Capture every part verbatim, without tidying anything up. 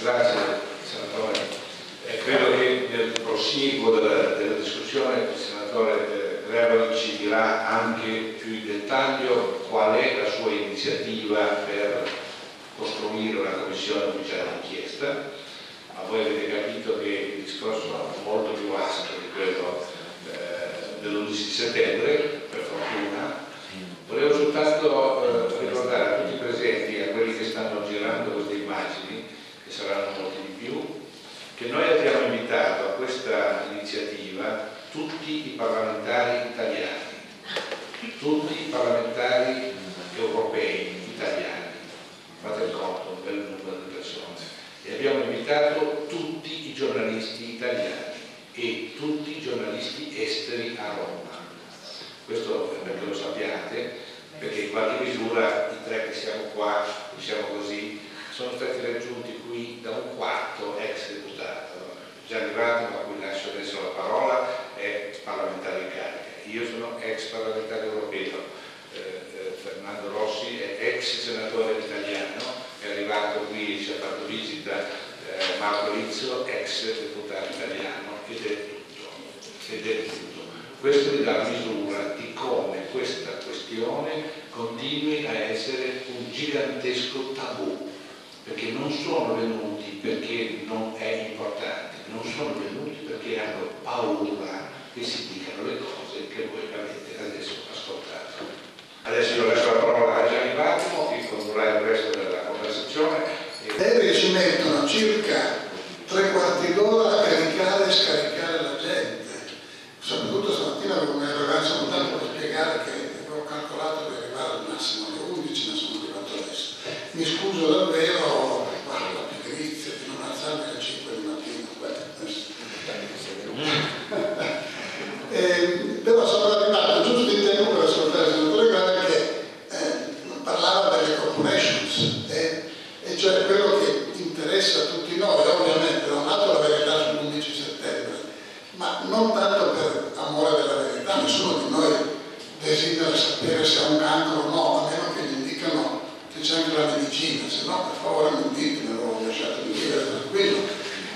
Grazie, senatore. Eh, credo che nel proseguo della, della discussione il senatore Gravel ci dirà anche più in dettaglio qual è la sua iniziativa per costruire una commissione ufficiale d'inchiesta. Ma voi avete capito che il discorso è molto più vasto di quello eh, dell'undici settembre, per fortuna. Volevo soltanto eh, ricordare a tutti i presenti e a quelli che stanno girando queste immagini, che saranno molti di più, che noi abbiamo invitato a questa iniziativa tutti i parlamentari italiani, tutti i parlamentari europei, italiani, fate il conto, un bel numero di persone, e abbiamo invitato tutti i giornalisti italiani e tutti i giornalisti esteri a Roma. Questo perché lo sappiate, perché in qualche misura i tre che siamo qua, diciamo così, sono stati raggiunti qui da un quarto ex deputato. Gianni Balco, a cui lascio adesso la parola, è parlamentare in carica. Io sono ex parlamentare europeo, eh, eh, Fernando Rossi è ex senatore italiano, è arrivato qui e ci ha fatto visita eh, Marco Rizzo, ex deputato italiano, ed è tutto. Ed è tutto. Questo vi dà la misura di come questa questione continui a essere un gigantesco tabù, perché non sono venuti perché non è importante, non sono venuti perché hanno paura che si dicano le cose che voi avete adesso ascoltato. Adesso io lascio la parola a Gianni Balco, che condurrà il resto della conversazione. E ci mettono circa tre quarti d'ora a caricare e scaricare la gente. Soprattutto stamattina avevo una ragazza montata per spiegare che avevo calcolato di arrivare al massimo alle undici, ma sono arrivato adesso. Mi scuso davvero, guarda, la pigrizia, fino a alzarmi alle cinque di mattina, beh, eh, però sono arrivato giusto in tempo per ascoltare il senatore Gravel che eh, parlava delle corporations, eh, e cioè quello che interessa a tutti noi, ovviamente, da un lato la verità sull'undici settembre, ma non tanto per amore della verità, nessuno di noi desidera sapere se ha un cancro o no, a meno che gli dicano che c'è anche la medicina, se no per favore non ditemelo, lasciatemi vivere tranquillo.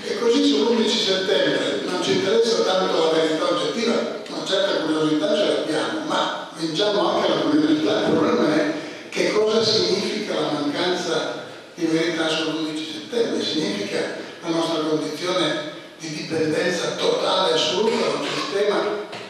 E così sull'undici settembre non ci interessa tanto la verità oggettiva, una certa curiosità ce l'abbiamo, ma vinciamo anche la curiosità. Il problema è che cosa significa la mancanza di verità sull'undici settembre, significa la nostra condizione di dipendenza totale e assoluta da un sistema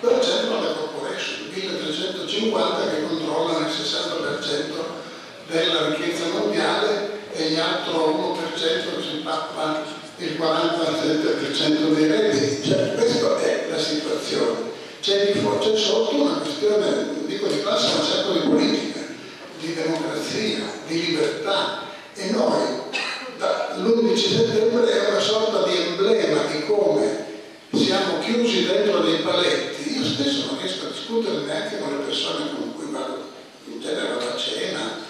dove c'entrano le corporation, milletrecentocinquanta che controllano il sessanta per cento della ricchezza mondiale e gli altro uno per cento che si pappa il quarantasette per cento dei redditi. Cioè, questa è la situazione. C'è di fuori sotto una questione, non dico di classe, ma certo di politica, di democrazia, di libertà, e noi l'undici settembre è una sorta di emblema di come siamo chiusi dentro dei paletti. Io stesso non riesco a discutere neanche con le persone con cui vado in genere alla cena.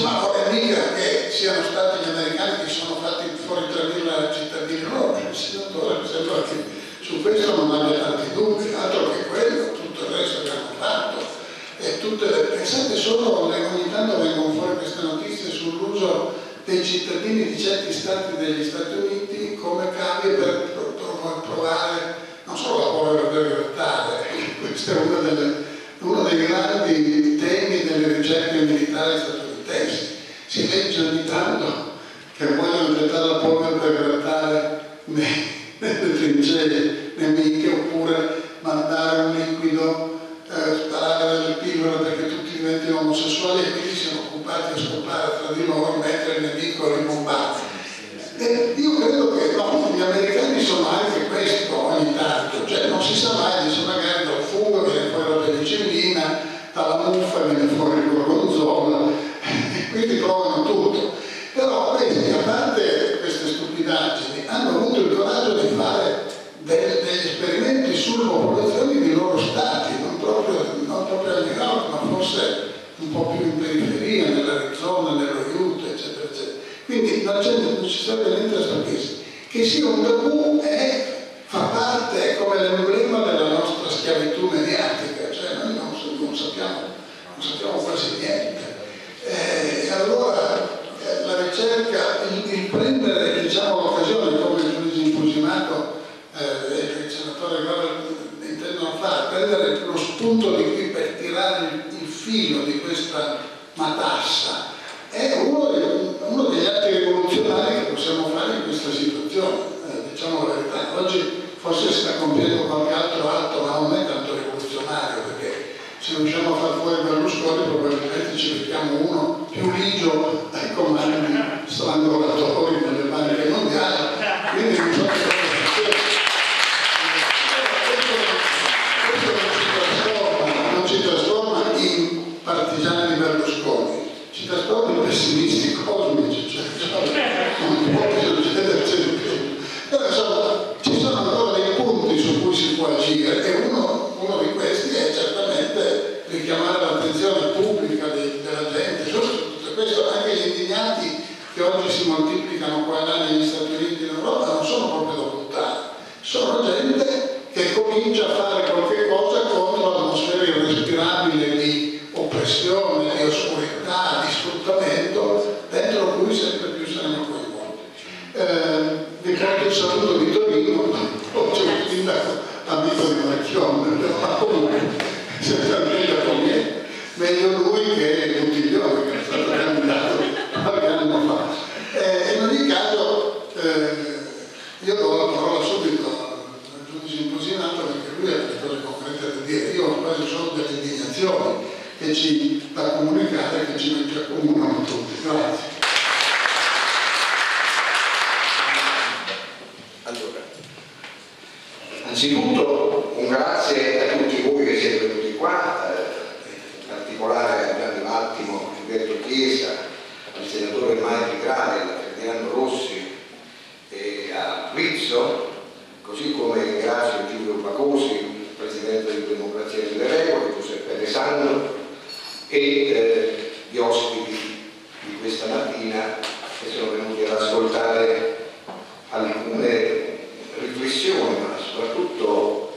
Ma vorrei mica che siano stati gli americani che sono fatti fuori tremila cittadini loro. Il senatore mi sembra che su questo non abbia tanti dubbi, altro che quello, tutto il resto che hanno fatto. E tutte le... Pensate solo, ogni tanto vengono fuori queste notizie sull'uso dei cittadini di certi stati degli Stati Uniti come cavi per provare non solo la povera libertà, questo è uno, delle, uno dei grandi temi delle ricerche militari statunitensi. Si legge ogni tanto che vogliono gettare la polvere per grattare nelle trincee nemiche, oppure mandare un liquido, eh, sparare delle pillole perché tutti diventino omosessuali e quindi siano occupati a scopare tra di loro mentre il nemico ricombate. E io credo che no, gli americani sono anche questo ogni tanto, cioè non si sa mai, dice magari dal fungo viene fuori la penicillina, dalla muffa viene fuori il gorgonzola, e quindi provano tutto. Però questi, a parte queste stupidaggini, hanno avuto il coraggio di fare degli, degli esperimenti sulle popolazioni di loro stati, non proprio, non proprio a New York, ma forse un po' più in periferia, nell'Arizona, nello Utah, eccetera, eccetera. Quindi la gente non ci serve niente a sapere. Che sia un tabù è, fa parte, è come l'emblema della nostra schiavitù mediatica, cioè noi non, non, sappiamo, non sappiamo quasi niente. Eh, e allora eh, la ricerca, il, il prendere il senatore Gravel intendono fare, prendere lo spunto di qui per tirare il filo di questa matassa, è uno, uno degli atti rivoluzionari che possiamo fare in questa situazione, eh, diciamo la verità. Oggi forse si sta compiendo qualche altro atto, ma non è tanto rivoluzionario, perché se riusciamo a far fuori Berlusconi probabilmente ci mettiamo uno più ligio ai comandi strangolatori nelle maniche mondiali, quindi bisogna... partigiani di Berlusconi, ci trasformano in pessimisti cosmici, cioè, non può succederci di più. Però insomma, ci sono ancora dei punti su cui si può agire, e uno, uno di questi è certamente richiamare l'attenzione pubblica di, della gente, su tutto questo. Anche gli indignati che oggi si moltiplicano qua e là negli Stati Uniti e in Europa non sono proprio da buttare, sono gente che comincia a fare qualche cosa contro l'atmosfera irrespirabile di oppressione, di oscurità, di sfruttamento, dentro cui sempre più saranno coinvolti. Eh, ricordo il saluto di Torino, oggi c'è un sindaco amico di Marchione, ma comunque se non prende con me, meglio lui che Buttiglione, che è stato candidato qualche anno fa. Eh, in ogni caso, eh, io do la parola subito al giudice Imposimato, perché lui ha delle cose concrete da dire, io quasi sono delle indignazioni che ci da comunicare, che ci accomunano tutti. Grazie. Allora, anzitutto un grazie a tutti voi che siete venuti qua, in particolare a Gianni Balco, Gilberto Chiesa, al senatore Marco Gravel, a Fernando Rossi e a Rizzo, così come ringrazio Giulio Pacosi, Presidente di Democrazia delle Regole, Giuseppe Alessandro, e eh, gli ospiti di questa mattina che sono venuti ad ascoltare alcune riflessioni, ma soprattutto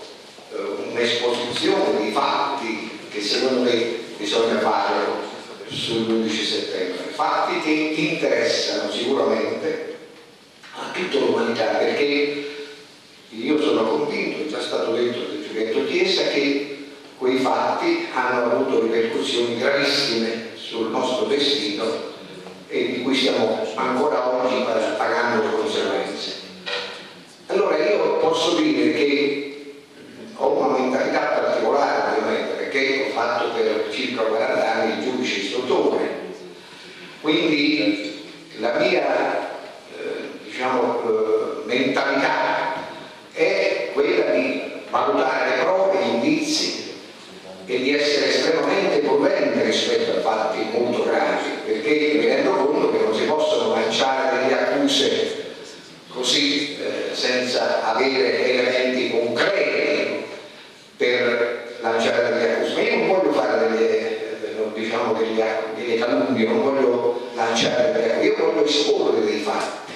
eh, un'esposizione di fatti che secondo me bisogna fare sull'undici settembre, fatti che interessano sicuramente a tutta l'umanità, perché io sono convinto, è già stato detto da Gilberto Chiesa, che quei fatti hanno avuto ripercussioni gravissime sul nostro destino e di cui stiamo ancora oggi pagando le conseguenze. Allora io posso dire che ho una mentalità particolare, ovviamente, perché ho fatto per circa quaranta anni il giudice istruttore, quindi la mia eh, diciamo, eh, mentalità è quella di valutare prove e indizi e di essere estremamente prudente rispetto a fatti molto gravi, perché mi rendo conto che non si possono lanciare delle accuse così eh, senza avere elementi concreti per lanciare delle accuse. Ma io non voglio fare delle, diciamo, delle, delle calunnie, non voglio lanciare delle accuse, io voglio esporre dei fatti,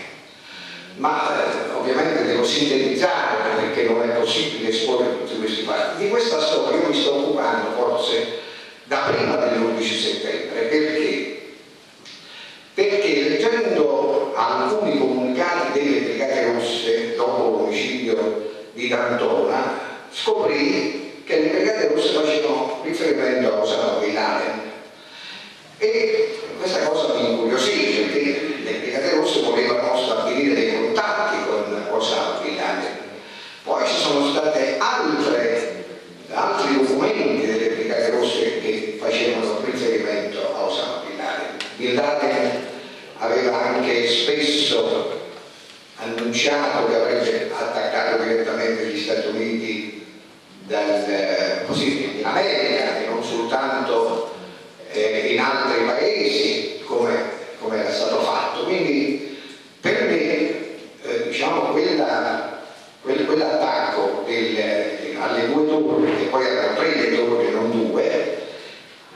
ma eh, ovviamente devo sintetizzare, perché non è possibile esporre tutti questi fatti. Di questa storia io mi sto occupando forse da prima dell'undici settembre, perché? Perché leggendo alcuni comunicati delle Brigate Rosse dopo l'omicidio di D'Antona, scoprì che le Brigate Rosse facevano riferimento alla Osama Bin Laden, e questa cosa mi incuriosì, perché le Brigate Rosse volevano stabilire dei contatti con Osama Bin Laden. Poi ci sono state altre, altri documenti delle Brigate Rosse che facevano riferimento a Osama Bin Laden. Bin Laden aveva anche spesso annunciato che avrebbe attaccato direttamente gli Stati Uniti dal, così, in America, e non soltanto eh, in altri paesi, come come era stato fatto. Quindi per me eh, diciamo quella, quel, quell'attacco alle due torri, che poi erano tre le torri e non due,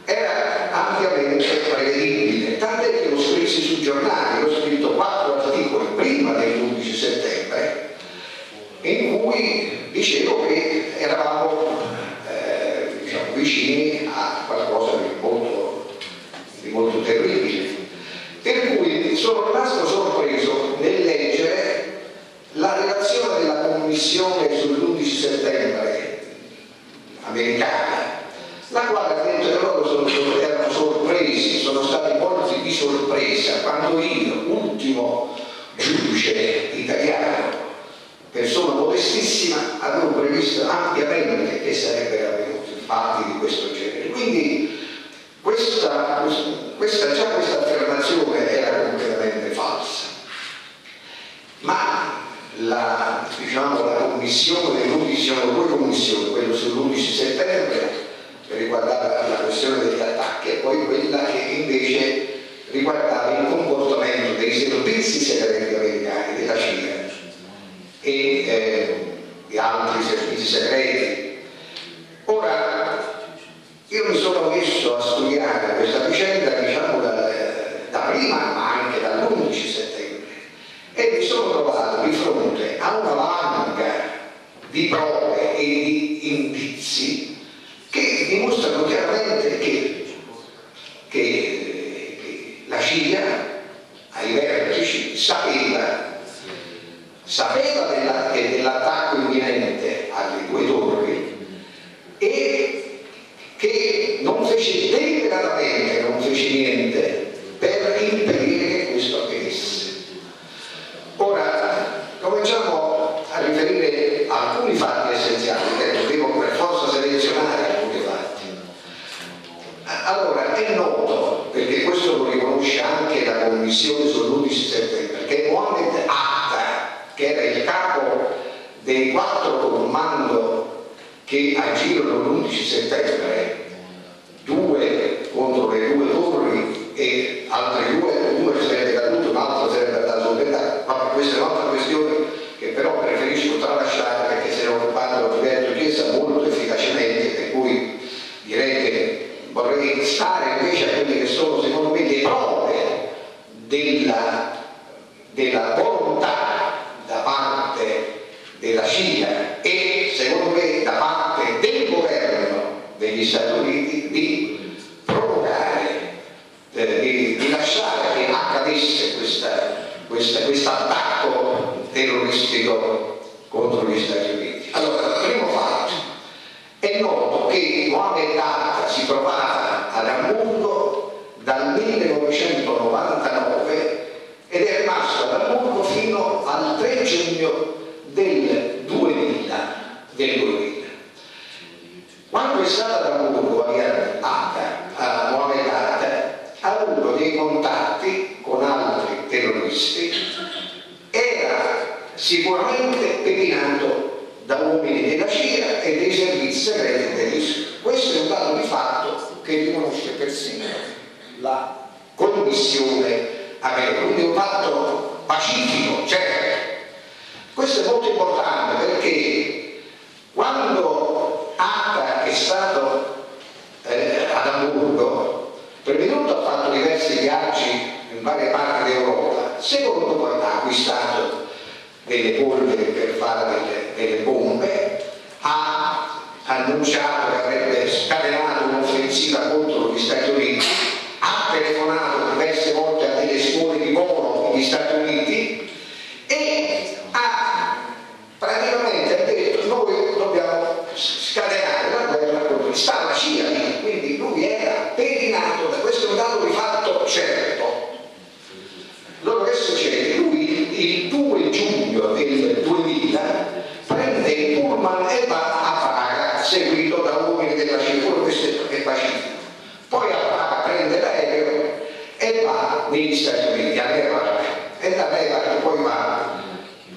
era ampiamente prevedibile, tant'è che lo scrissi sui giornali, ho scritto quattro articoli prima dell'undici settembre in cui dicevo che eravamo eh, diciamo, vicini a qualcosa di molto, di molto terribile. Per cui sono rimasto sorpreso nel leggere la relazione della Commissione sull'undici settembre stato io, ultimo giudice italiano, persona modestissima, avevo previsto ampiamente che sarebbero avvenuti fatti di questo genere. Quindi questa, questa, già questa affermazione era completamente falsa. Ma la, diciamo, la commissione, diciamo, due commissioni, quello sull'undici settembre riguardava la questione degli attacchi e poi quella che invece riguardava il comportamento dei servizi segreti americani, della C I A e eh, di altri servizi segreti. Ora, io mi sono messo a studiare questa vicenda, diciamo, da, da prima, ma anche dall'undici settembre, e mi sono trovato di fronte a una valanga di prove e di indizi che dimostrano chiaramente che, che, che la C I A ai vertici sapeva, sapeva della, dell'attacco imminente alle due torri e che non fece deliberatamente, non fece niente per impedire che questo avvenisse. Ora cominciamo a riferire alcuni fatti essenziali che dovevo per forza selezionare. Allora, è noto, perché questo lo riconosce anche la commissione sull'undici settembre, che Mohamed Atta, che era il capo dei quattro comando che agirono l'undici settembre, due contro le due torri e altri due, uno sarebbe caduto, un altro sarebbe andato a ma questa è un'altra questione che però preferisco tralasciare perché se non parlo di Berto Chiesa molto efficacemente, per cui direi che vorrei stare invece a quelle che sono secondo me le prove della, della volontà da parte della C I A e secondo me da parte del governo degli Stati Uniti di provocare, eh, di, di lasciare che accadesse questo attacco terroristico contro gli Stati Uniti. Allora, primo fatto, è noto che Mohamed Atta si trovava ad Amburgo dal millenovecentonovantanove ed è rimasto ad Amburgo fino al tre giugno del duemila. Quando è stato ad Amburgo a Mohamed Atta ha avuto dei contatti con altri terroristi, era sicuramente pedinato da uomini della C I A e dei servizi segreti tedeschi. Questo è un dato di fatto che riconosce persino la commissione americana, quindi è un fatto pacifico, certo. Questo è molto importante perché quando Atta è stato eh, ad Amburgo, prevenuto ha fatto diversi viaggi in varie parti d'Europa, secondo quanto ha acquistato delle polvere per fare delle, delle bombe, ha annunciato che avrebbe scatenato un'offensiva contro gli Stati Uniti, ha telefonato diverse volte a delle scuole di volo negli Stati Uniti e ha praticamente detto noi dobbiamo scatenare la guerra contro gli Stati Uniti. Stava la C I A, quindi lui era pedinato, da questo è un dato di fatto certo. Allora che succede? Lui il due giugno del duemila prende il pullman e va a Praga seguito da uomini della C I A, questo è pacifico. Poi a Praga prende l'aereo e va negli Stati Uniti, a Nevada, e da Nevada poi va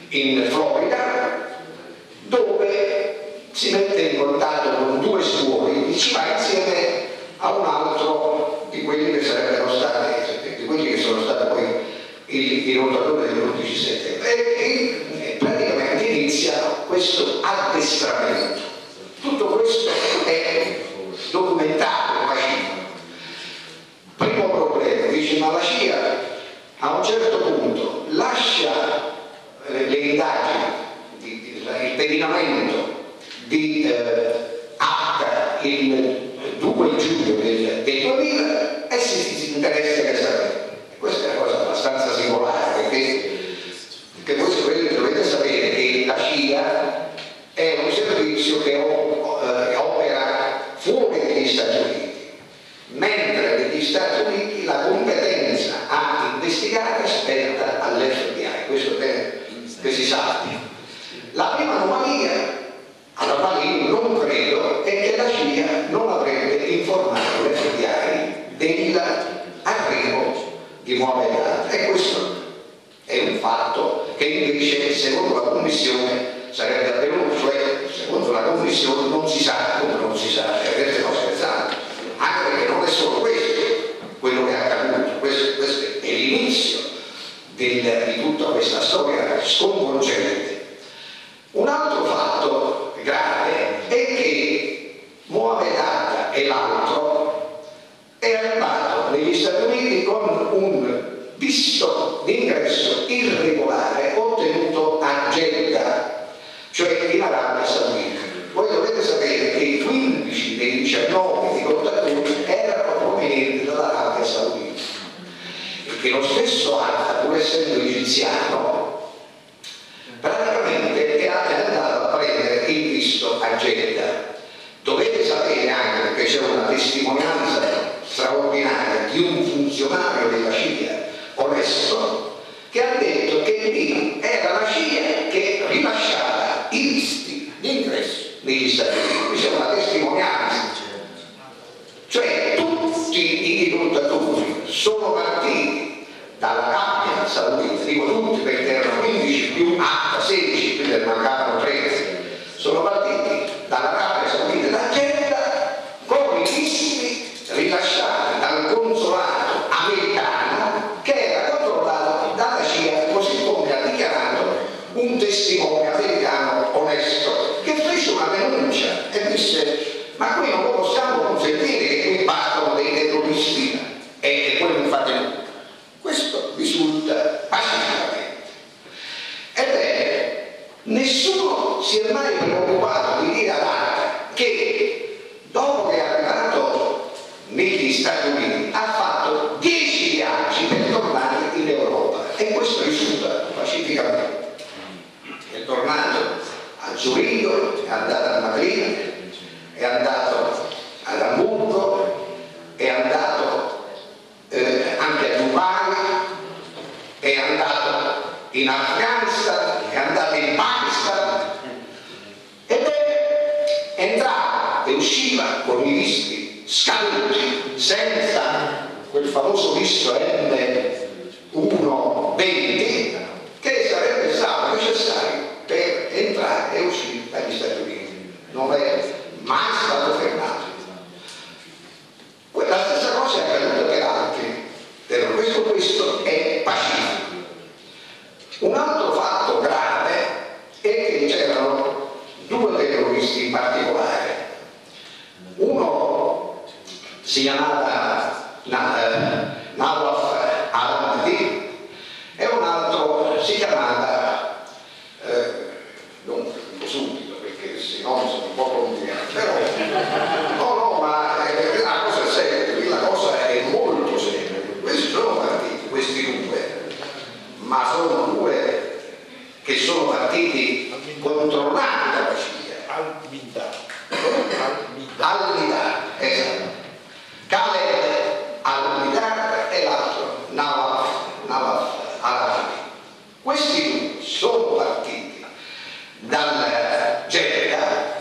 in Florida dove si mette in contatto con due scuole e ci va insieme a un altro di quelli che sarebbero stati, di quelli che sono stati poi il, il rotatore dell'undici settembre e, e praticamente inizia questo addestramento. Tutto questo è documentato, pacifico. Primo problema, dice, ma la C I A a un certo punto lascia eh, le indagini, di, di, il pedinamento di eh, Atta il due giugno del duemila e si, si interessa che sapere. Questa è una cosa abbastanza singolare, perché, perché voi dovete sapere che la C I A è un servizio che opera fuori dagli Stati Uniti, mentre negli Stati Uniti la competenza a investigare finanziaria spetta all'F B I, questo è che si sappia. La prima anomalia alla quale io non credo è che la C I A non avrebbe informato l'F B I del arrivo di nuove date, e questo è un fatto che invece secondo la Commissione sarebbe avvenuto, cioè secondo la Commissione non si sa come non si sa, e queste cose pesanti, anche perché non è solo questo quello che è accaduto, questo, questo è l'inizio del, di tutta questa storia sconvolgente. Un altro fatto grave è che Mohamed Hamed e l'altro è arrivato negli Stati Uniti con un visto d'ingresso irregolare ottenuto a Jeddah, cioè in Arabia Saudita. Voi dovete sapere che i quindici dei diciannove ricottatori erano provenienti dall'Arabia Saudita e che lo stesso Hamed, pur essendo egiziano, praticamente è andato a prendere il visto a Jeddah. Dovete sapere anche che c'è una testimonianza straordinaria di un funzionario della C I A onesto che ha detto che lì era la C I A che rilasciava i visti d'ingresso negli Stati Uniti. Qui c'è una testimonianza, cioè tutti i lottatori sono partiti dalla Arabia Saudita, dico tutti perché erano quindici più A, sedici, quindi mancavano tredici, sono partiti dall'Arabia Saudita da Jeddah con i visti rilasciati dal consolato americano che era controllato dalla C I A, così come ha dichiarato un testimone americano onesto, che fece una denuncia e disse: ma qui non lo possiamo consentire che qui bastano dei terroristi, e, e quello non fate nulla. Questo risulta pacificamente. Ebbene, nessuno si è mai preoccupato di dire all'altra che dopo che è arrivato negli Stati Uniti ha fatto dieci viaggi per tornare in Europa, e questo risulta pacificamente. È tornato a Zurigo, è andato a Madrid, è andato ad Amburgo, è andato eh, anche a Dubai, è andato in Afghanistan, è andato in Pakistan, ed è entrava e usciva con i visti scaduti, senza quel famoso visto emme centoventi che sarebbe stato necessario per entrare e uscire dagli Stati Uniti. Non è mai stato fermato. La stessa cosa è accaduta per altri, per questo questo è pacifico. Un altro fatto grave è che c'erano due terroristi in particolare, uno si chiamava Nawaf Al-Ahmadi e un altro si chiamava subito perché se no sono un po' complicato, però no no ma eh, la cosa è seria, la cosa è molto seria. Questi sono partiti, questi due, ma sono due che sono partiti controllati dalla C I A. Al-Midar Al-Midar, esatto, Khaled Al-Midar e l'altro Nawaf Al-Ahmadi. Questi due sono partiti dal Jeddah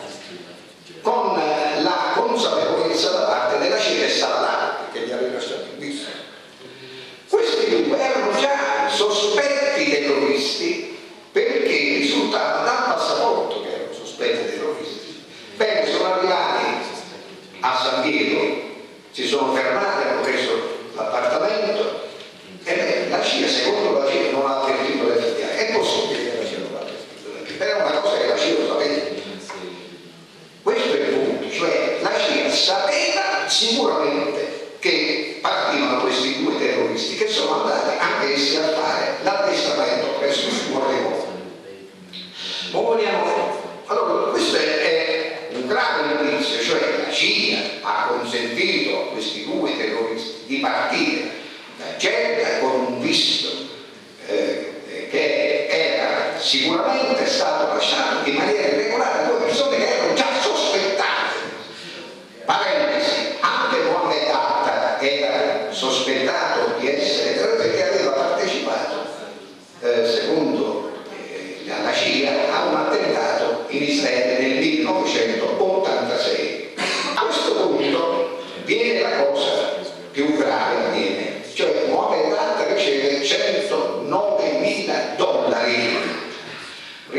con la consapevolezza da parte della C I A e Salah che gli aveva lasciato in vista. Questi due erano già sospetti terroristi perché risultava dal passaporto che erano sospetti terroristi. Bene, sono arrivati a San Diego, si sono fermati, hanno preso l'appartamento e beh, la C I A, secondo la C I A, non ha avvertito l'F B I. È possibile che la C I A non ha avvertito? Era una cosa che la C I A lo sapeva. Questo è il punto, cioè la C I A sapeva sicuramente che partivano questi due terroristi che sono andati anche essi a fare l'addestramento presso il suo remoto. Ma vogliamo... Allora, questo è un grave indizio, cioè la C I A ha consentito a questi due terroristi di partire da Jeddah con un visto eh, che era sicuramente stato lasciato in maniera irregolare a due persone che erano già sospettate. Parentesi, anche Mohamed Hamed era sospettato di essere terrorista perché aveva partecipato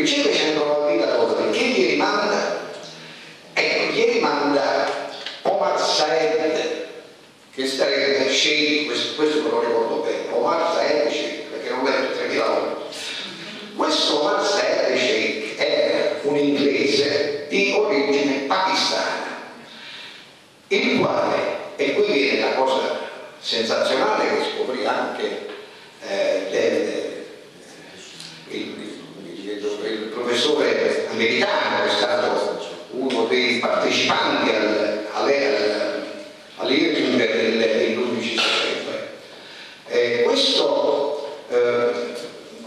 riceve centonovantamila dollari che gli rimanda, ecco, gli rimanda Omar Sheikh, che sarebbe Sheikh, questo, questo me lo ricordo bene, Omar Sheikh, perché non l'ho detto tremila volte. Questo Omar Sheikh è un inglese di origine pakistana, il quale, e qui viene la cosa sensazionale che scoprì anche eh, del, il, il, il professore americano, che è stato uno dei partecipanti al, all'Irving dell'undici settembre. Eh, questo, eh,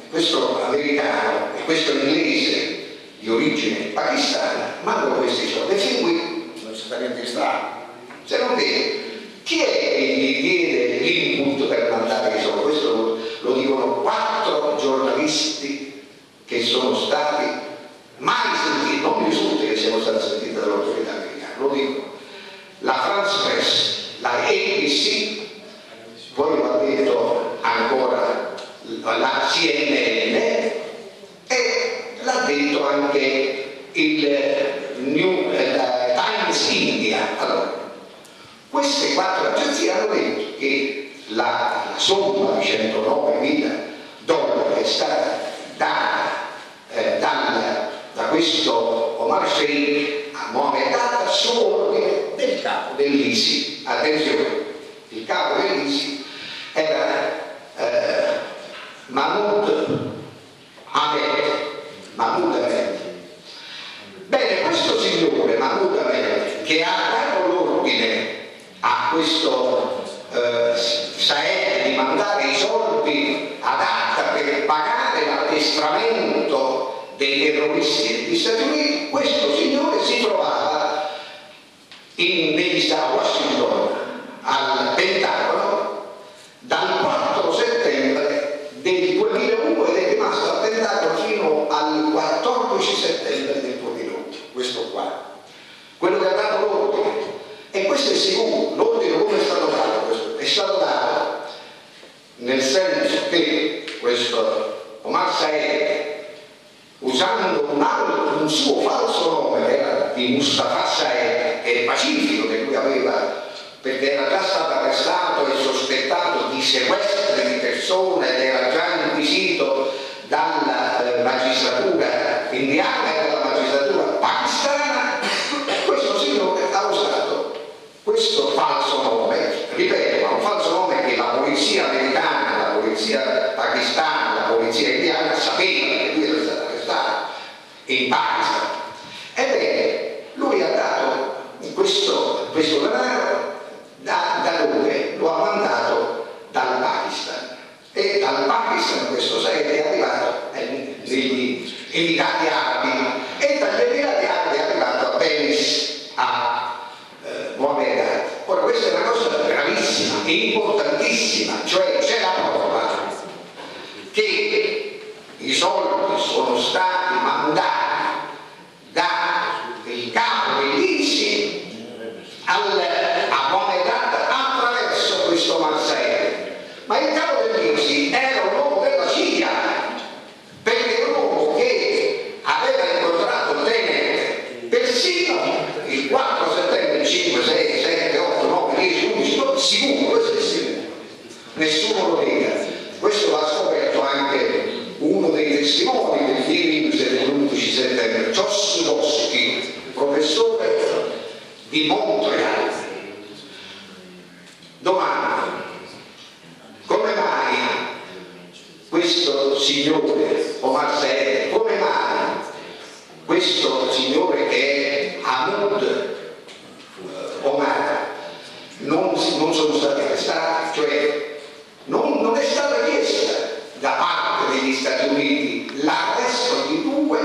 questo americano e questo inglese di origine pakistana mandano questi soldi, e fin qui non si fa niente strano. Se non vede chi è che gli viene l'input per mandare i soldi? Questo lo, lo dicono quattro giornalisti che sono stati mai sentiti, non risulta che siano stati sentiti dall'autorità americana, lo dicono. La France Presse, la A B C, poi lo ha detto ancora la C N N e l'ha detto anche il New, eh, Times India. Allora, queste quattro agenzie hanno detto che la, la somma di centonovemila dollari che è stata data eh, da, da questo Omar Sheikh a Mohamed Hamed su ordine del capo dell'I S I S. Attenzione, il capo dell'I S I S era eh, Mahmoud Hamed. Mahmoud Hamed. Bene, questo signore Mahmoud Hamed, che ha dato l'ordine a questo eh, Sheikh di mandare i soldi ad Hatta per pagare l'addestramento dei terroristi degli Stati Uniti, questo signore si trovava in visita a Washington al Pentagono dal quattro settembre del duemilauno ed è rimasto al Pentagono fino al quattordici settembre del duemilaotto. Questo qua, quello che ha dato l'ordine. E questo è sicuro, l'ordine come è stato dato? Questo? È stato dato nel senso che questo Omar Sheikh, usando un, altro, un suo falso nome, che era di Mustafa Sheikh, e pacifico che lui aveva, perché era già stato arrestato e sospettato di sequestro di persone ed era già inquisito dalla eh, magistratura indiana e dalla magistratura pakistana, questo signore ha usato questo falso nome, ripeto, ma un falso nome che la polizia americana, la polizia pakistana, la polizia indiana sapeva che lui era stato arrestato in Pakistan. Ebbene, lui ha dato questo, questo denaro da, da dove lo ha mandato dal Pakistan, e dal Pakistan questo sarebbe è arrivato negli Emirati Arabi e dagli Emirati Arabi è arrivato a Venice, a Mohamed Hamed. Ora, questa è una cosa gravissima e importantissima, cioè c'è la prova che i soldi sono stati mandati dal capo dell'I S I S a Mohamed Hamed attraverso questo Omar Sheikh. Ma il capo dell'I S I S era un uomo della C I A, perché un uomo che aveva incontrato Tenet persino il quattro settembre, cinque, sei, sette, otto, nove, dieci, undici, sicuro, questo è sicuro, nessuno lo nega. Questo l'ha scoperto anche uno dei testimoni del hearing dell'undici settembre, Rossi, professore di Montreal. Domanda: come mai questo signore Omar Sheikh, come mai questo signore che è Mahmoud Omar non, non sono stati arrestati? Cioè non, non è stata chiesta da parte degli Stati Uniti l'arresto di due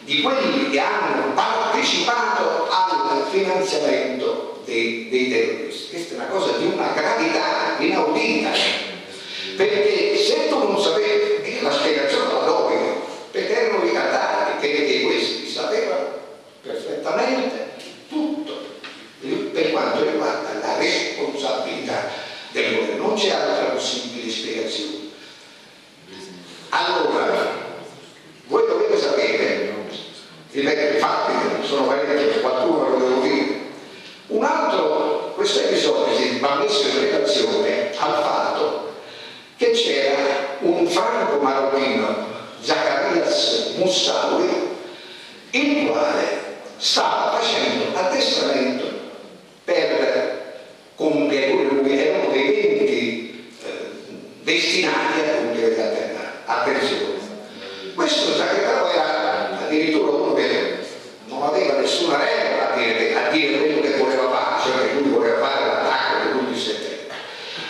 di quelli che hanno partecipato al finanziamento dei, dei terroristi. Questa è una cosa di una gravità inaudita, perché se tu non sapevi la spiegazione la logica, perché erano ricattati, perché questi sapevano perfettamente tutto per quanto riguarda la responsabilità del governo. Non c'è altra possibile spiegazione. Allora, voi dovete sapere sono parecchie, qualcuno lo devo dire. Un altro, questo episodio si va messo in relazione al fatto che c'era un franco marocchino, Zacarias Moussaoui, il quale stava facendo addestramento per compiere, lui era uno dei venti eh, destinati a compiere l'attenzione. Questo segretario era addirittura uno che non aveva nessuna regola a dire, a dire quello che voleva fare, cioè che lui voleva fare l'attacco dell'undici settembre,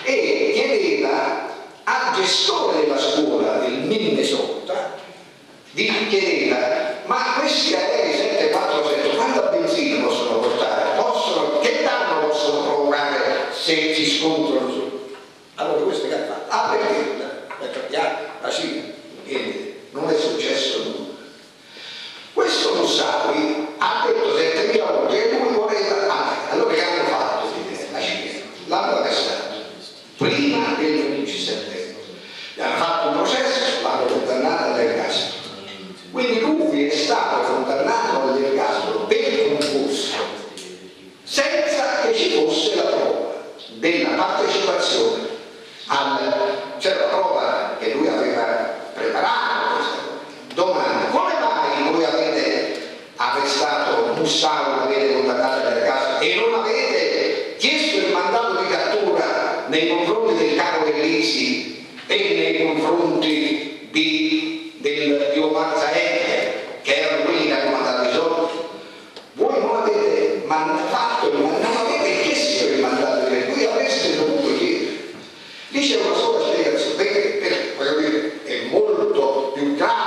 e chiedeva al gestore della scuola del Minnesota, di chiedeva, ma questi aerei settecentoquarantotto quanta benzina possono portare? Possono, che danno possono provocare se ci scontrano su? Allora questo che fa? Ah, perché? Perché ha la Cina e non è successo nulla. Questo Moussaoui ha detto settemila volte che lui voleva. Ah, allora che hanno fatto la Cina? L'hanno arrestato prima del quindici settembre. Gli hanno fatto un processo, l'hanno condannato all'ergastolo. Quindi lui è stato condannato all'ergastolo per concorso, senza che ci fosse la prova della partecipazione al. C'era la prova che lui aveva preparato questa domanda. Come mai voi avete arrestato Moussaoui, l'avete condannato per caso e non avete chiesto il mandato di cattura nei confronti del caro Ellisi e nei confronti di, del, di Omar Sheikh, che erano quelli che hanno mandato i soldi? Voi non avete mandato, fatto il mandato, non avete chiesto il mandato, di voi avreste dovuto chiedere. Lì c'è una sola spiegazione, perché, voglio dire, è molto più grave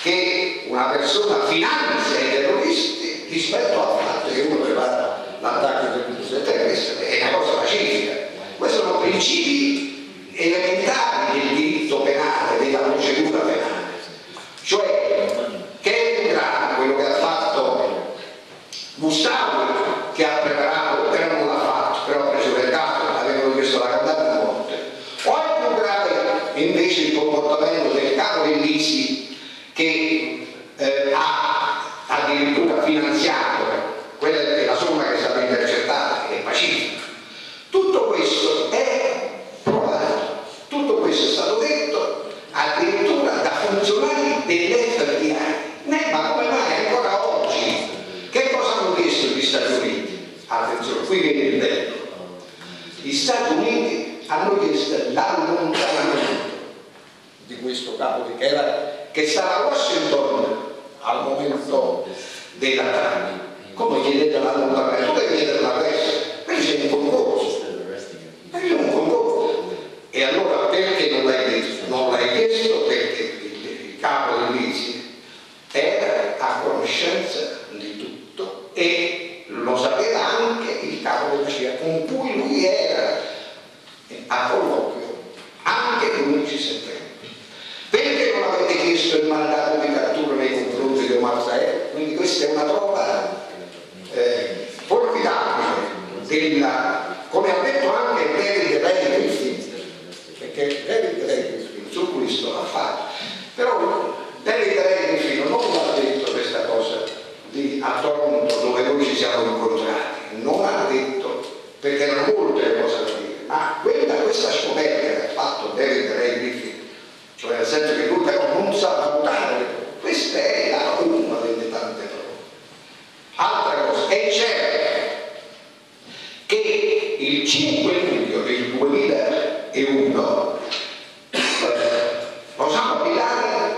che una persona finanzia i terroristi rispetto al fatto che uno prepara l'attacco del quindici settembre, è una cosa pacifica. Questi sono principi elementari del diritto penale, della procedura penale. Cioè, che è grave quello che ha fatto Moussaoui, che ha preparato, però non l'ha fatto, però ha preso per caso, avevano chiesto la condanna a morte. O è più grave invece il comportamento del capo dell'I S I, che eh, ha addirittura finanziato quella è la somma che è stata intercettata, che è pacifica. Tutto questo è provato, tutto questo è stato detto addirittura da funzionari dell'F B I. Ma come mai ancora oggi? Che cosa hanno chiesto gli Stati Uniti? Attenzione, qui viene il detto. Gli Stati Uniti hanno chiesto l'allontanamento di questo capo di era, che stava a Washington al momento dell'attacco. Come chiedete l'allontanamento? Come chiedete l'arresto? Perché c'è un concorso. Perché c'è un concorso. E allora perché non l'hai chiesto? Non l'hai chiesto perché il capo dell'I S I era a conoscenza di tutto e lo sapeva anche il capo della C I A con cui lui era a colloquio anche l'undici settembre. Perché non avete chiesto il mandato di cattura nei confronti di Omar Sheikh? Quindi questa è una prova eh, formidabile della, come ha detto anche David Reynolds, perché David Reynolds su questo ha fatto, però David Reynolds non ha detto questa cosa lì a Toronto, dove noi ci siamo incontrati, non ha detto, perché erano molte le cose da dire, ma quella, questa scoperta che ha fatto David Reynolds, cioè nel senso che lui però non sa valutare, questa è la, una delle tante prove. Altra cosa, è certo che il cinque luglio del duemilauno Osama Bin Laden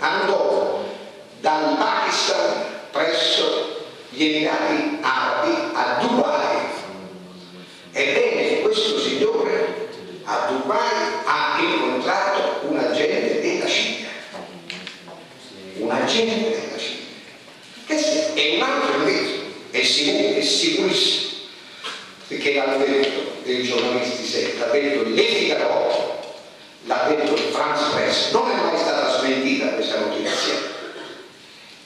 andò dal Pakistan presso gli Emirati Arabi a Dubai. Ebbene, questo signore a Dubai ha incontrato un agente della C I A, un agente della C I A, che è un altro invece, è sicuro, è sicurissimo, perché l'hanno detto dei giornalisti seri, l'ha detto il Figaro, l'ha detto il France Presse, non è mai stata smentita questa notizia.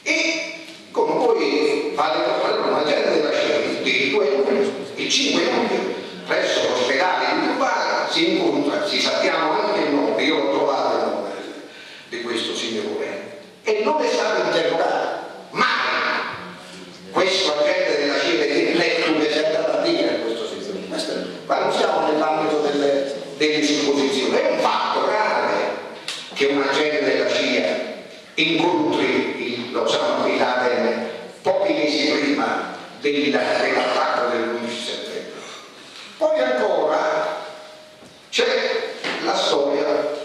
E come voi fate una agenda della C I A di due luglio, il cinque luglio, presso l'ospedale di Dubai si incontra, si sappiamo anche il nome, io l'ho trovato il nome di questo signore, e non è stato interrogato mai meglio della C I A, incontri, lo sanno di là, pochi mesi prima dell'attacco dell'undici settembre. Poi ancora c'è la storia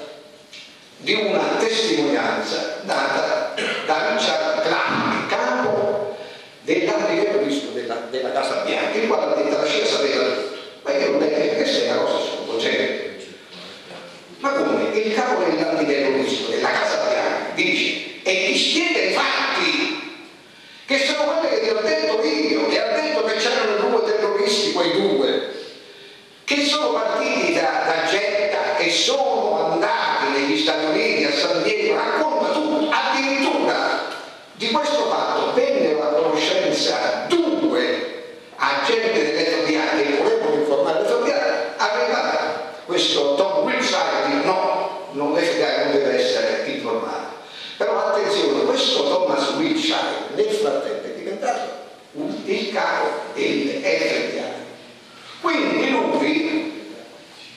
di una testimonianza data da Richard Clark, capo dell'antiterrorismo della, della Casa Bianca, il quale ha detto la scia sapeva, ma io non è che se la cosa sono così. Ma come? Il capo dell'antiterrorismo della Casa Bianca dice: e chi siete fatti? Che sono quelli che ti ho detto io, che ha detto che c'erano due terroristi, quei due, che sono partiti da, da Getta e sono andati negli Stati Uniti, a San Diego. Racconta tutto, addirittura di questo fatto vennero a conoscenza due agenti dell'F B I che volevano informare l'F B I. Arrivava questo Tom Wilson, no, non l'F B I non deve essere informato. Però attenzione, questo Thomas Wilson nel frattempo è diventato il capo dell'F B I. Quindi lui,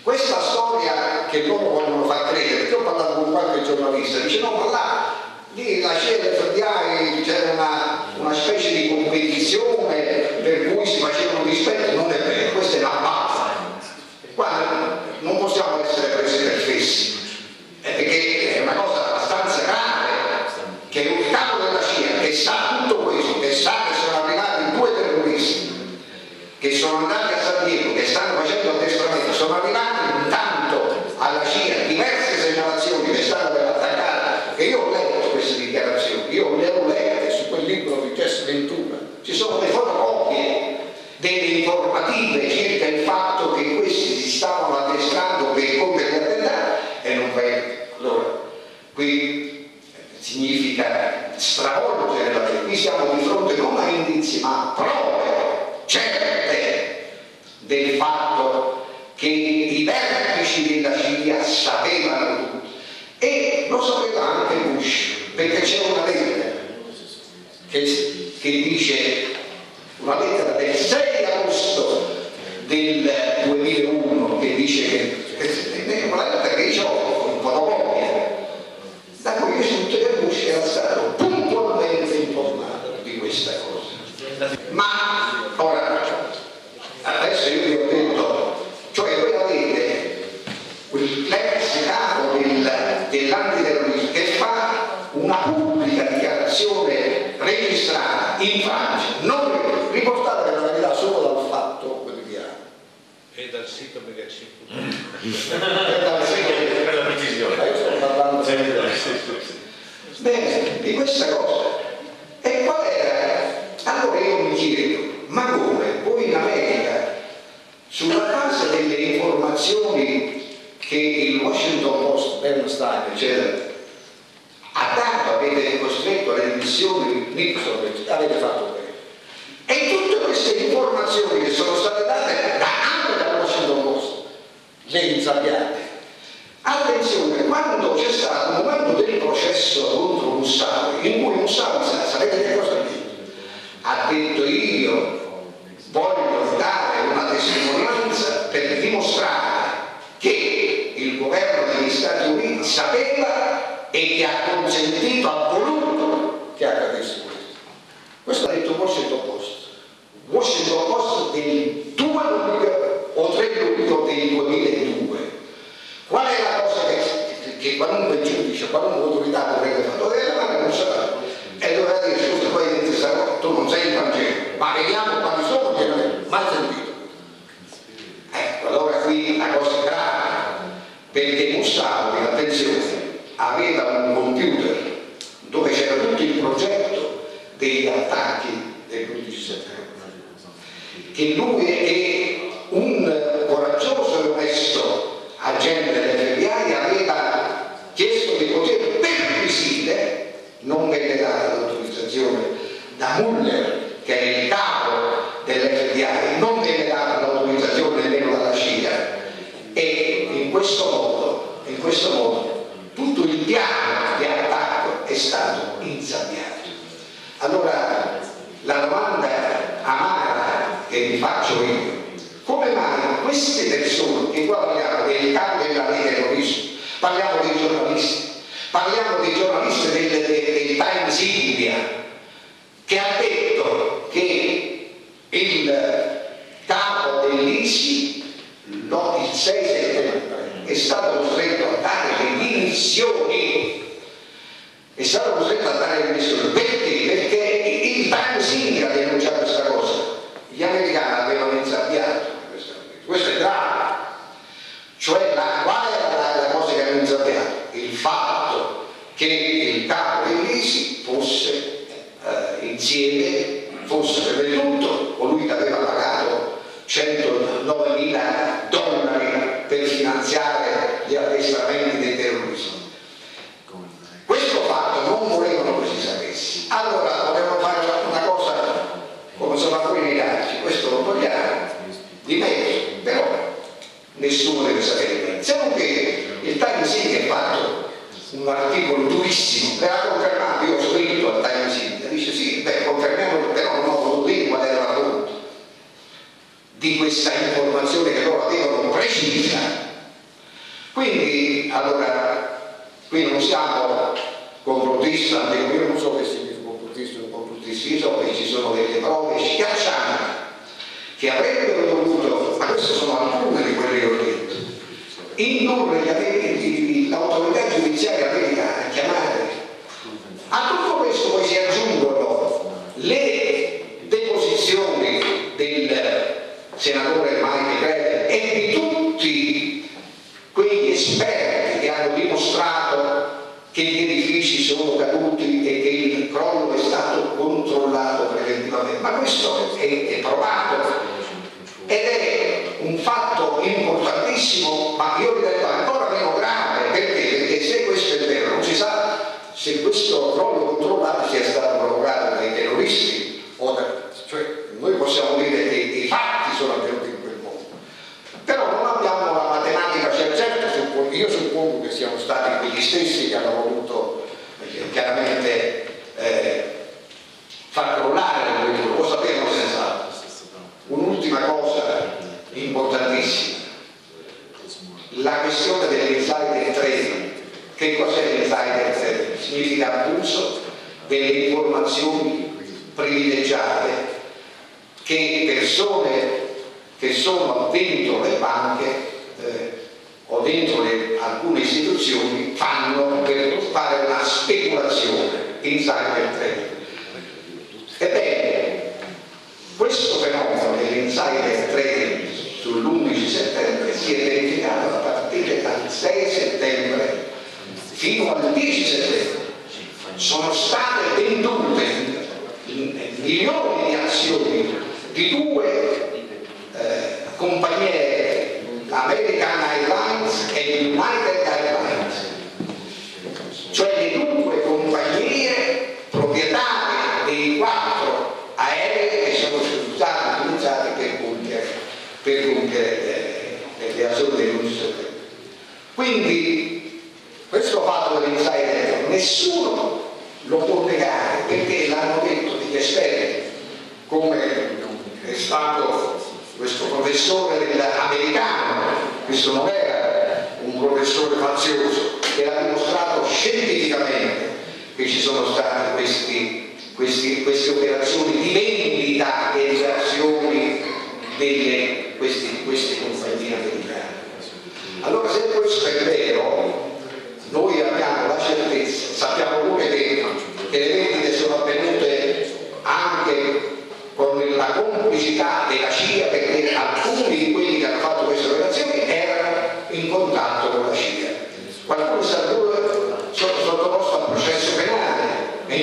questa storia che loro vogliono far credere, perché ho parlato con qualche giornalista, dice no, ma là, lì la C F D I c'era una, una specie di competizione per cui si facevano dispetti, non è vero, questa è una baffa. Qua non possiamo essere presi per fessi, perché è una cosa abbastanza grave, che un capo della C I A che sa tutto questo, che sa che sono arrivati due terroristi, che sono andati a San Diego, che stanno facendo addestramento, sono arrivati intanto alla C I A diverse segnalazioni che stanno per attaccare, che io ho letto queste dichiarazioni, io le ho lette su quel libro di Chess ventuno, ci sono le fotocopie delle informative circa il fatto che questi si stavano addestrando per compiere attentati e non per loro. Qui significa stravolgere la legge, qui siamo di fronte non a indizi ma a prove certe del fatto che i vertici della C I A sapevano tutto, e lo sapeva anche Bush, perché c'è una lettera che, che dice, una lettera del sei agosto del duemilauno che dice che, che è una lettera che io ho un fotocopia, da cui risulta che Bush era stato puntualmente informato di questa cosa. Ma ora, adesso io vi ho detto, cioè voi avete l'ex capo dell'antiterrorismo che fa una pubblica dichiarazione registrata in Francia, non riportata per la verità solo dal fatto quotidiano. E dal sito B B C. E dal sito per la precisione. Ma io sto parlando sempre dal sito. Bene, di questa cosa. E qual era? Allora io mi chiedo, ma come voi in America, sulla base delle informazioni che il Washington Post, Bernstein, eccetera, ha dato, avete costretto alle dimissioni di Nixon, avete fatto bene. E tutte queste informazioni che sono state date anche dal Washington Post, le insabbiate. Attenzione, quando c'è stato il momento del processo contro Moussaoui, in cui Moussaoui, sapete che cosa dice? Ha detto io voglio dare una testimonianza per dimostrare che il governo degli Stati Uniti sapeva e che ha consentito, ha voluto che accadesse questo. Questo ha detto Washington Post. Washington Post del due luglio o tre luglio del duemiladue. Qual è la cosa che, che qualunque giudice, qualunque autorità dovrebbe fare? Doveva fare un salario e doveva dire scusa, poi hai detto tu non sei il Vangelo, ma vediamo quali sono che non è mai sentito. Ecco, allora qui la cosa grave, perché Moussaoui, attenzione, aveva un computer dove c'era tutto il progetto degli attacchi del quindici settembre, che lui è un coraggioso e onesto agente dell'F B I aveva chiesto di poter perquisire. Non venne data l'autorizzazione da Mueller, che è il capo dell'F B I, non venne data l'autorizzazione nemmeno dalla C I A, e in questo modo, in questo modo tutto il piano di attacco è stato insabbiato. Allora la domanda amara che vi faccio io, come mai queste persone, che qua parliamo del capo dell'antiterrorismo, parliamo dei giornalisti, parliamo quadro di giornalista del, del, del Times India, che ha detto che il capo dell'I S I S no, il sei settembre è stato costretto a dare le dimissioni, è stato costretto a dare le dimissioni. Perché? Perché il Times India ha denunciato questa cosa, gli americani avevano insabbiato questa cosa. Questo è grave, cioè la, qual era la, la cosa che avevano insabbiato? Il fatto che il capo dell'I S I fosse eh, insieme, fosse venuto, colui che aveva pagato centonovemila dollari per finanziare gli addestramenti del terrorismo. Questo fatto non volevano che si sapesse. Allora volevano fare una cosa, come sono alcuni negarci, questo lo vogliamo di mezzo, però nessuno deve sapere bene. Se non che il Times India ha fatto un articolo durissimo, l'ha confermato, io ho scritto al Times India, dice sì, beh, confermiamolo, però non lo dire qual era la fonte di questa informazione che loro avevano precisa. Quindi, allora, qui non siamo complottisti, io non so che si complottisti o complottisti, so che ci sono delle prove schiaccianti che avrebbero dovuto, ma queste sono alcune di quelle che ho detto, indurre gli aventi, l'autorità giudiziaria americana a chiamare. A tutto questo poi si aggiungono le deposizioni del senatore Marco Rizzo e di tutti quegli esperti che hanno dimostrato che gli edifici sono caduti e che il crollo è stato controllato preventivamente. Ma questo è, è provato ed è un fatto importantissimo, ma io direi ancora meno grave. Perché? Perché se questo è vero, non si sa se questo crollo controllato sia stato provocato dai terroristi o da... cioè, noi possiamo dire che i fatti sono avvenuti in quel modo, però non abbiamo la matematica, cioè, certo, io suppongo che siano stati quegli stessi che hanno voluto eh, chiaramente eh, far crollare, lo sapevano senz'altro. Un'ultima cosa importantissima, la questione dell'insider trading. Che cos'è l'insider trading? Significa l'uso delle informazioni privilegiate che persone che sono dentro le banche eh, o dentro le, alcune istituzioni fanno per fare una speculazione insider trading. Ebbene, questo fenomeno dell'insider trading sull'undici settembre si è verificato a partire dal sei settembre fino al dieci settembre. Sono state vendute milioni di azioni di due eh, compagnie, l'American Airlines e l'United Airlines, cioè le due compagnie proprietarie dei quattro aerei che sono stati utilizzati per compiere, per compiere eh, le azioni dell'Unione. Quindi questo fatto dell'insider nessuno lo può negare, perché l'hanno detto degli esperti, come è stato questo professore americano, questo non era un professore fazioso, che ha dimostrato scientificamente che ci sono state questi, questi, queste operazioni di vendita delle azioni di queste compagnie americane. Allora, se questo è vero, noi abbiamo la certezza, sappiamo pure che, che le vendite sono avvenute anche con la complicità della C I A, perché alcuni di quelli che hanno fatto queste operazioni erano in contatto con la C I A. Qualcuno è stato sottoposto al processo penale,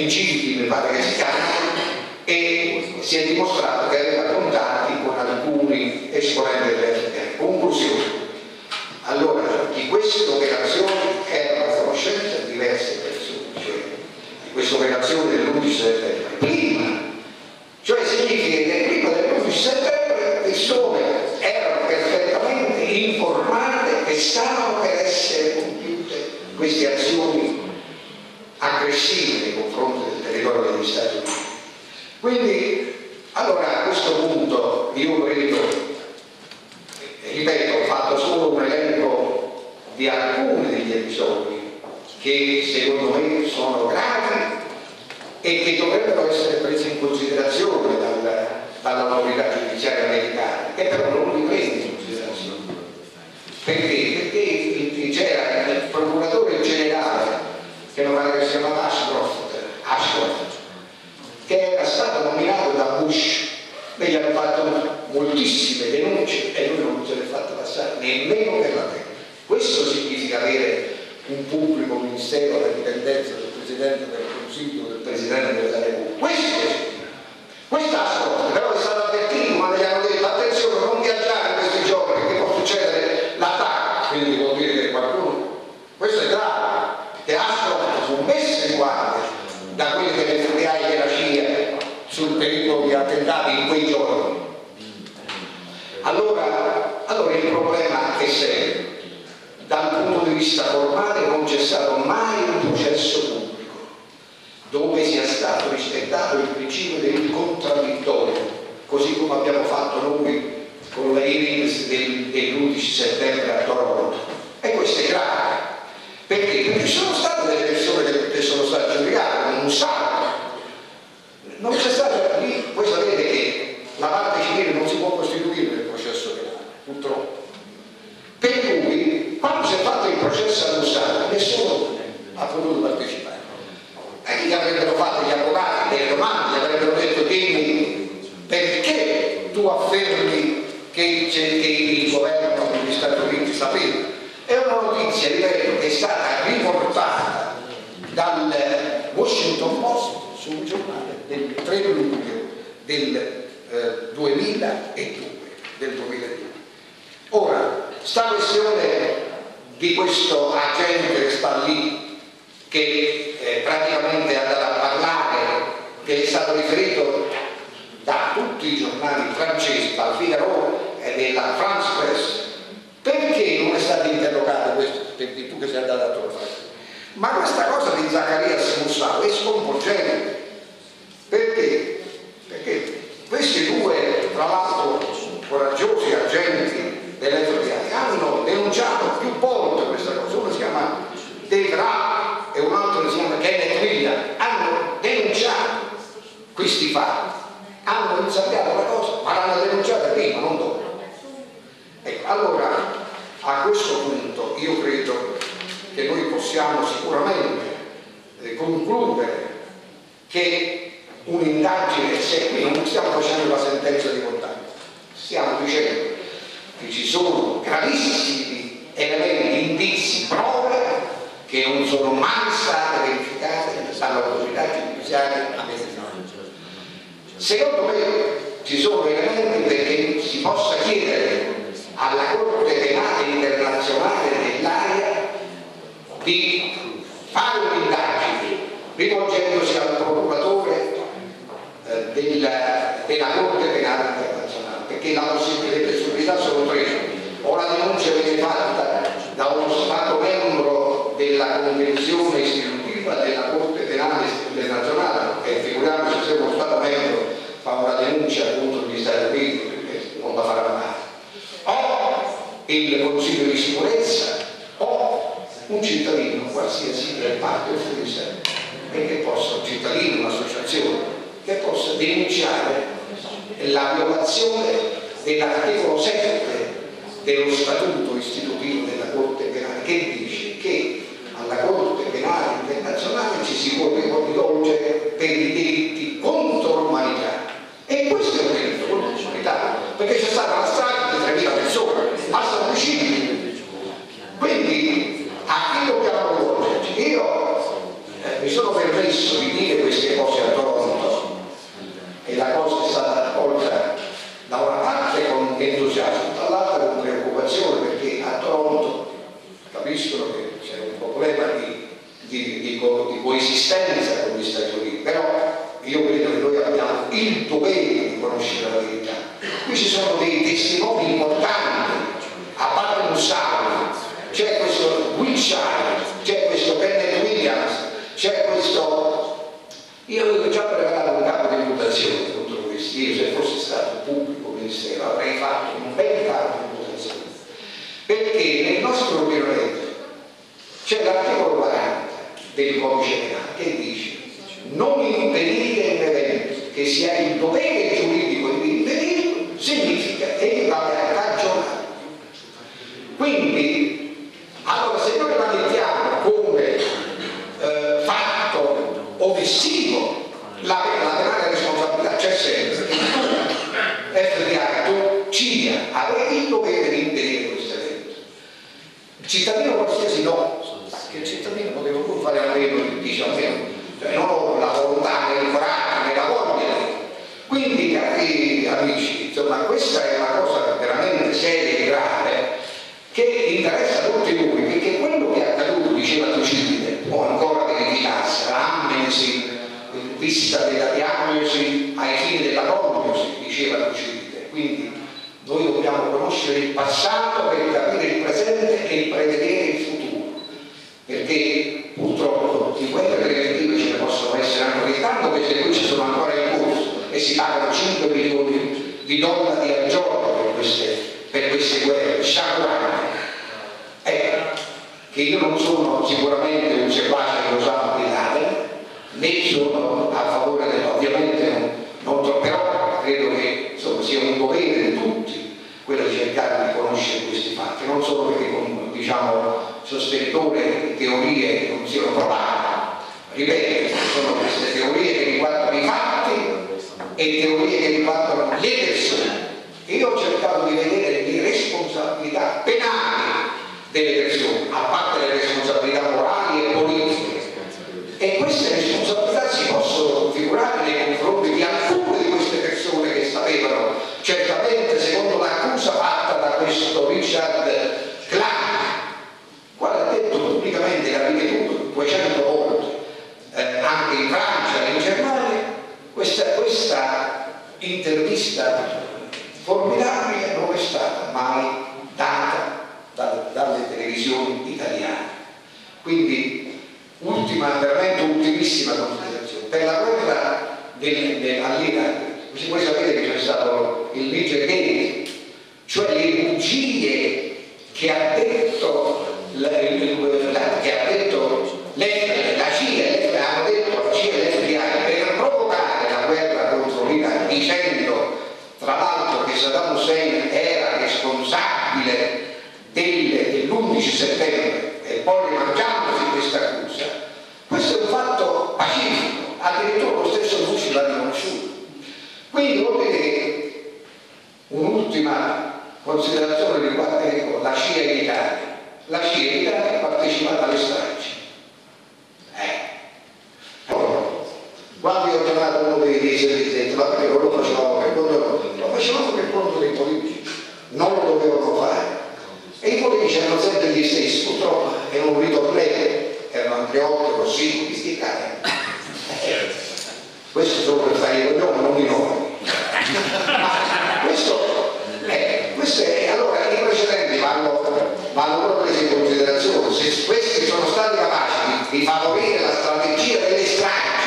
in Cili mi pare che si chiama, e si è dimostrato che aveva contatti con alcuni esponenti dell'F B I. Conclusione. Allora, di queste operazioni erano a conoscenza diverse persone, cioè di questa operazione dell'undici settembre. Prima, cioè significa che prima dell'undici settembre le persone erano perfettamente informate che stavano per essere compiute queste azioni aggressive nei confronti del territorio degli Stati Uniti. Quindi, allora, a questo punto io credo, ripeto, ho fatto solo un elenco di alcuni degli episodi che secondo me che sono gravi e che dovrebbero essere prese in considerazione dal, dall'autorità giudiziaria americana, che però non li prende in considerazione. Perché? Perché c'era il procuratore generale, che non era che si chiamava Ashcroft, Ashcroft, che era stato nominato da Bush, e gli hanno fatto moltissime denunce e lui non se le ha fatte passare nemmeno per la terra. Questo significa avere un pubblico ministero alla dipendenza del Presidente del Consiglio, del Presidente della Repubblica. Questo questa scuola però è stata avvertita, ma gli hanno detto attenzione, non viaggiare in questi giorni perché può succedere l'attacco, quindi vuol dire che qualcuno, questo è grave, che Ashcroft fu messo in guardia da quelli dell'F B I e della C I A sul pericolo di attentati in quei giorni. Allora, allora il problema è serio. Dal punto di vista formale non c'è stato mai un processo pubblico dove sia stato rispettato il principio del contraddittorio, così come abbiamo fatto noi con la hearings dell'undici settembre a Toronto. E questo è grave. Perché? Perché ci sono state delle persone che, che sono state giudicate, non sanno. Non c'è stata lì, voi sapete che la parte civile non si può costituire nel processo penale, purtroppo. Per cui, quando si è fatto il processo a Lusana, nessuno ha potuto partecipare. E gli avrebbero fatto gli avvocati delle domande, gli avrebbero detto dimmi perché tu affermi che, che il governo degli Stati Uniti sapeva. È una notizia, ripeto, che è stata riportata dal Washington Post su un giornale del tre luglio del eh, duemiladue. Ora, sta questione di questo agente che sta lì, che eh, praticamente è andato a parlare, che è stato riferito da tutti i giornali francesi, dal Figaro e della France Presse, perché non è stato interrogato questo? Perché tu che sei andato a trovare. Ma questa cosa di Zacarias Moussaoui è sconvolgente. Perché? Perché questi due, tra l'altro, coraggiosi agenti dell'F B I hanno denunciato più volte questa cosa. Uno si chiama Gravel e un altro si chiama Kenet Widia. Hanno denunciato questi fatti, hanno insabbiato la cosa, ma l'hanno denunciata prima, non dopo. Ecco, allora a questo punto io credo che noi possiamo sicuramente eh, concludere che un'indagine, se qui non stiamo facendo la sentenza di condanna, stiamo dicendo che ci sono gravissimi elementi, indizi, prove che non sono mai state verificate dall'autorità giudiziaria americana. Secondo me ci sono elementi perché si possa chiedere alla Corte Penale Internazionale dell'Aia di fare un'indagine rivolgendosi al procuratore eh, della, della Corte Penale Internazionale, perché la possibilità, le possibilità sono prese. O la denuncia viene fatta da uno Stato membro della Convenzione istitutiva della Corte Penale Internazionale, e figuriamoci se uno Stato membro fa una denuncia contro gli Stati Uniti, perché non la farà mai. O il Consiglio di sicurezza o un cittadino qualsiasi del patto fuori e che possa, un cittadino, un'associazione che possa denunciare la violazione dell'articolo sette dello statuto istitutivo della Corte Penale, che dice che alla Corte Penale Internazionale ci si può rivolgere per i delitti contro l'umanità, e questo è un delitto contro l'umanità, perché c'è stata la strage di tremila persone, basta omicidi. Quindi a chi dobbiamo rivolgerci? Io eh, mi sono permesso di dire queste cose a Toronto e la cosa è stata accolta da una parte con entusiasmo, dall'altra con preoccupazione, perché a Toronto capiscono che c'è un problema di, di, di, di coesistenza con gli Stati Uniti, però io credo che noi abbiamo il dovere di conoscere la verità. Qui ci sono dei testimoni importanti, a parte Moussaoui, c'è questo Richard, c'è questo Kenet Widia, c'è questo... Io avevo già preparato un capo di mutazione contro questi, io se fosse stato pubblico ministero avrei fatto un bel capo di mutazione, perché nel nostro ordinamento c'è l'articolo quaranta del codice Pena che dice: non impedire un evento che si ha il dovere giuridico di impedirlo significa elevare a ragionare. Quindi, allora, se noi la mettiamo come eh, fatto omissivo, la penale responsabilità c'è sempre. F D A C I A aveva il dovere di impedire questo evento. Il cittadino qualsiasi no, che il cittadino poteva pure fare a meno, dice almeno, cioè non ho la volontà, né il coraggio, né la voglia. Quindi, cari amici, insomma, questa è una cosa veramente seria e grave che interessa a tutti voi, perché quello che è accaduto, diceva Tucidide, o ancora che rifilasse la amnesi in vista della diagnosi ai fini della prognosi, diceva Tucidide. Quindi noi dobbiamo conoscere il passato per capire il presente e prevedere il futuro, perché purtroppo di quelle preventive ce ne possono essere anche tanto, perché qui ci sono ancora in corso e si pagano cinque milioni di dollari al giorno per queste per queste guerre sciacquate. Ecco, che io non sono sicuramente un seguace che lo sa applicare, né sono a favore del, ovviamente non, non troppo, però credo che insomma, sia un dovere di tutti quello di cercare di conoscere questi fatti, non solo perché con, diciamo, sostenitore teorie che non siano provate, ripeto, sono queste teorie che riguardano i fatti e teorie che riguardano le persone. Io ho cercato di vedere le responsabilità penali delle persone, a parte le responsabilità morali e politiche, e queste responsabilità si possono figurare nei confronti di alcune di queste persone che sapevano, certamente secondo l'accusa fatta da questo Richard Clark, quale ha detto pubblicamente, l'ha ripetuto duecento volte, eh, anche in Francia e in Germania, questa, questa intervista formidabile non è stata mai data da, dalle televisioni italiane. Quindi, ultima, veramente ultimissima considerazione. Per la guerra all'Iraq, si può sapere che c'è stato il Niger, cioè le bugie che ha detto la, la, che ha detto la C I A, hanno detto la C I A e l'F B I per provocare la guerra contro l'Iraq, dicendo tra l'altro Saddam Hussein era responsabile dell'undici settembre e poi rimangiandosi questa accusa. Questo è un fatto pacifico, addirittura lo stesso Bush l'ha riconosciuto. Quindi vuol dire che un'ultima considerazione riguarda ecco, la C I A in Italia. La C I A in Italia ha partecipato alle stragi. Eh. Allora, quando io ho chiamato uno dei miei servizi, ho detto ma perché non lo facevamo per loro? Facevano per conto dei politici, non lo dovevano fare. E i politici erano sempre gli stessi, purtroppo era un ritornello, erano Andreotti, Rossini, questi cari. Eh, questo solo per fare il cognome, non di noi. Ma questo, eh, questo è, allora i precedenti vanno, vanno proprio presi in considerazione. Se questi sono stati capaci di favorire la strategia delle stragi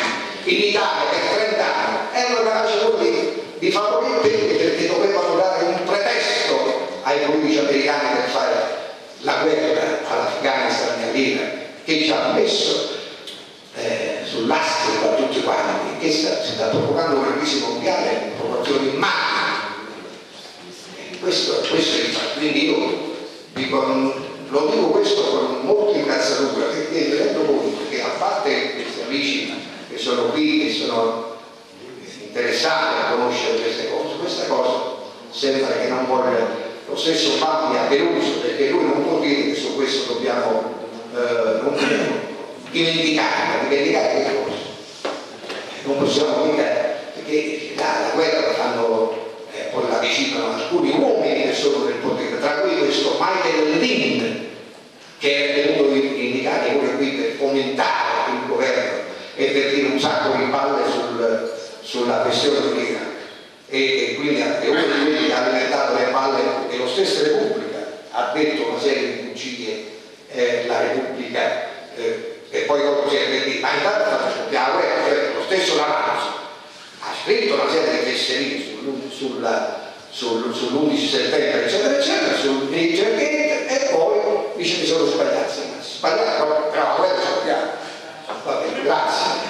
in Italia per trent'anni, erano capaci loro di favorire, americani per fare la guerra all'Afghanistan e all'Iraq, che ci ha messo eh, sull'astro da tutti quanti, che sta, si sta provocando una crisi mondiale in proporzioni immagini. Questo, questo è il fatto. Quindi io dico, lo dico questo con molta incazzatura, perché mi rendo conto che a parte questi amici che sono qui, che sono interessati a conoscere queste cose, questa cosa sembra che non vogliono. Lo stesso Fabio ha deluso, perché lui non può dire che su questo dobbiamo eh, non dimenticare, dimenticare che cosa? Non possiamo dire, perché la, la guerra la fanno, eh, poi la decidono alcuni uomini che sono nel potere, tra cui questo Michael Lind, che è venuto in, in Italia pure qui per fomentare il governo e per dire un sacco di palle sul, sulla questione dell'Iraq. E, e quindi anche uno di quelli che ha alimentato le palle e lo stesso Repubblica ha detto una serie di bugie, eh, la Repubblica eh, e poi dopo si è detto ma intanto abbiamo cioè, lo stesso Lamanzo ha scritto una serie di fesserie sull'undici settembre eccetera eccetera sul Niger e poi dice mi sono sbagliato sbagliato però quello sappiamo va bene. grazie.